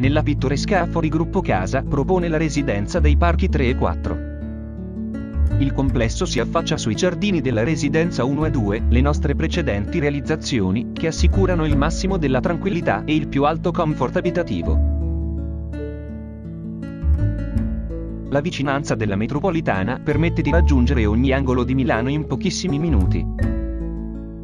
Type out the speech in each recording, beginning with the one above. Nella pittoresca Afori Gruppocasa propone la Residenza dei Parchi 3 e 4. Il complesso si affaccia sui giardini della Residenza 1 e 2, le nostre precedenti realizzazioni, che assicurano il massimo della tranquillità e il più alto comfort abitativo. La vicinanza della metropolitana permette di raggiungere ogni angolo di Milano in pochissimi minuti.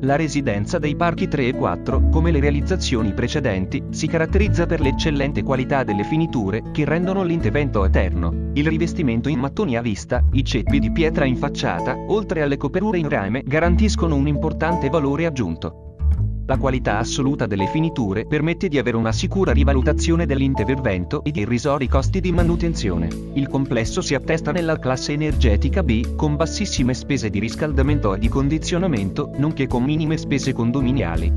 La Residenza dei Parchi 3 e 4, come le realizzazioni precedenti, si caratterizza per l'eccellente qualità delle finiture, che rendono l'intervento eterno. Il rivestimento in mattoni a vista, i ceppi di pietra in facciata, oltre alle coperture in rame, garantiscono un importante valore aggiunto. La qualità assoluta delle finiture permette di avere una sicura rivalutazione dell'intervento e di irrisori costi di manutenzione. Il complesso si attesta nella classe energetica B, con bassissime spese di riscaldamento e di condizionamento, nonché con minime spese condominiali.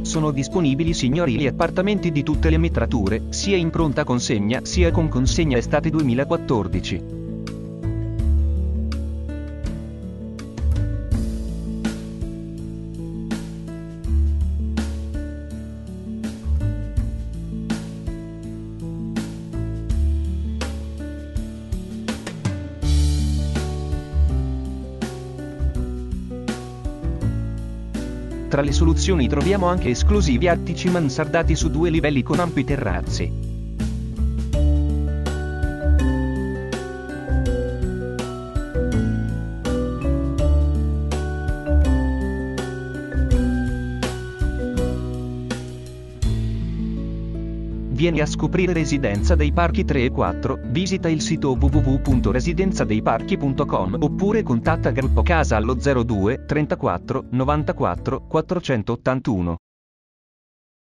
Sono disponibili signorili appartamenti di tutte le metrature, sia in pronta consegna sia con consegna estate 2014. Tra le soluzioni troviamo anche esclusivi attici mansardati su 2 livelli con ampi terrazzi. Vieni a scoprire Residenza dei Parchi 3 e 4, visita il sito www.residenzadeiparchi.com oppure contatta Gruppocasa allo 02 34 94 481.